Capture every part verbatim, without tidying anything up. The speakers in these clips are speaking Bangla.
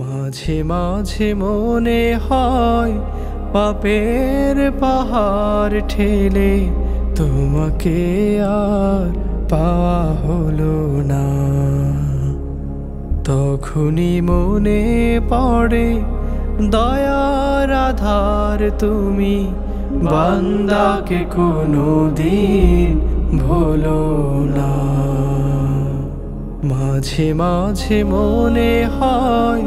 মাঝে মাঝে মনে হয় পাপের পাহাড় ঠেলে তোমাকে আর পাওয়া হলো না। তখনই মনে পড়ে দয়ার আধার, তুমি বান্দাকে কোনোদিন ভুলো না। মাঝে মাঝে মনে হয়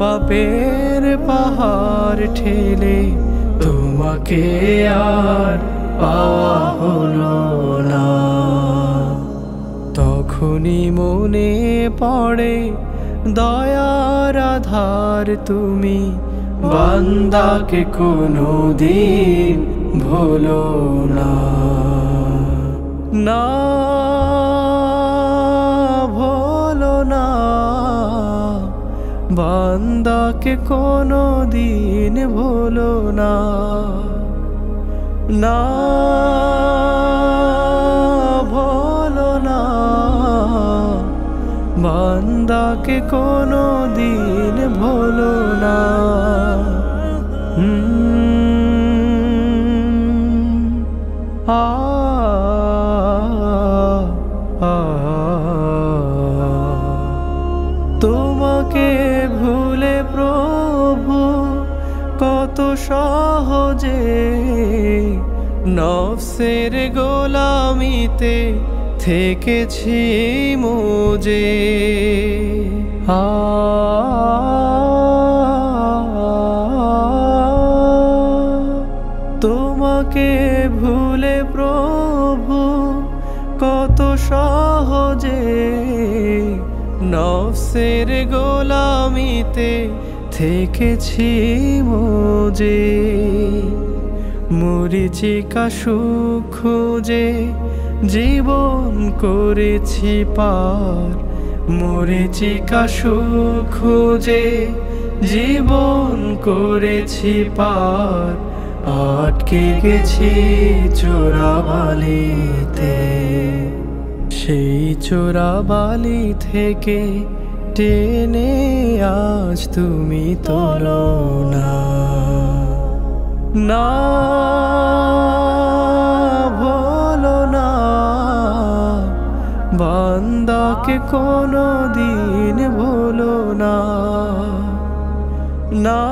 পাপের পাহাড় ঠেলে তোমাকে আর পাওয়া হলো না। তখনই মনে পড়ে দয়ার আধার, তুমি বান্দাকে কোনোদিন ভুলো না। না ভুলো না, বান্দাকে কোনোদিন ভুলো না। না ভুলো না, বান্দাকে কোনোদিন ভুলো না। আ তোমাকে ভুলে প্রভু কত সহজে নফসের গোলামিতে থেকেছি মোজে। আ তোমাকে ভুলে প্রভু কত সহজে নফসের গোলামিতে থেকেছি মোজে। মরিচিকা সুখ খুঁজে জীবন করেছি পার, মরিচিকা সুখ খুঁজে জীবন করেছি পার। আটকে গেছি চোরাবালিতে, সেই চোরাবালি থেকে টেনে আজ তুমি তোলো না। না ভুলো না, বান্দাকে কোনোদিন ভুলো না। না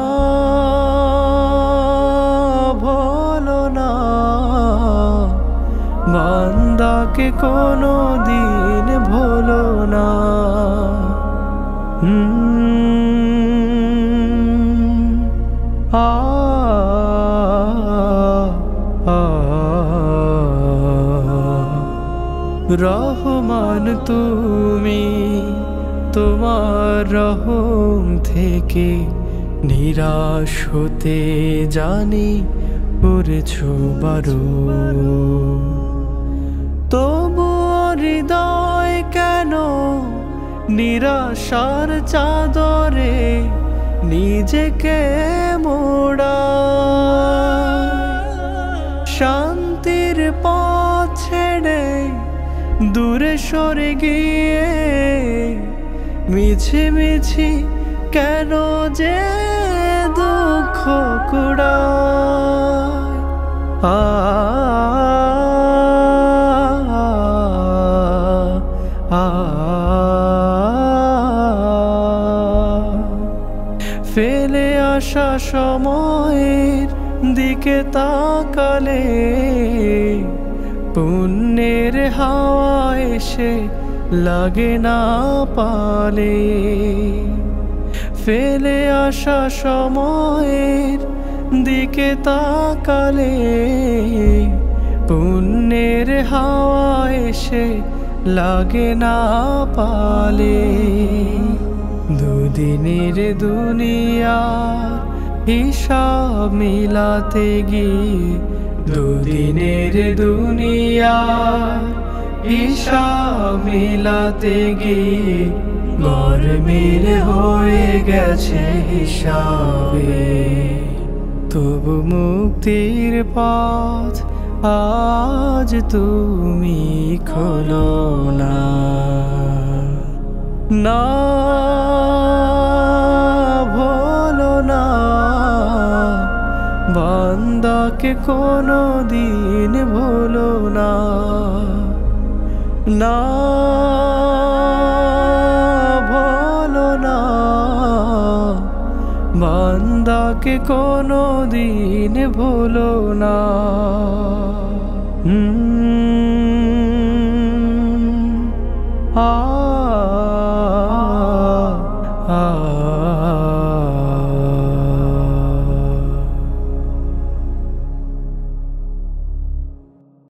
ভুলো না, বান্দাকে কোনোদিন ভুলো না। আ রহমান তুমি, তোমার রহম থেকে নিরাশ হতে জানি পড়েছো বারো। তবু হৃদয় কেন নিরাশার চাদরে নিজেকে মোড়া? শান্তির পথ ছেড়ে দূরে সরে গিয়ে মিছি মিছি কেন যে দুঃখ কুড়া? আ ফেলে আসা সময়ের দিকে তাকালে পুণ্যের হাওয়া এসে লাগে না পালে। ফেলে আসা সময়ের দিকে তাকালে পুণ্যের হাওয়া এসে লাগে না পালে। দুদিনের দুনিয়া হিসাব মিলাতে গিয়ে, দুদিনের দুনিয়া হিসাব মিলাতে গিয়ে গরমিল হয়ে গেছে হিসাবে। তবু মুক্তির পথ আজ তুমি খোলো না। না তোমাকে কোনো দিন ভুলো না, না ভুলো না, বান্দাকে কোনো দিন ভুলো না। হুম। আ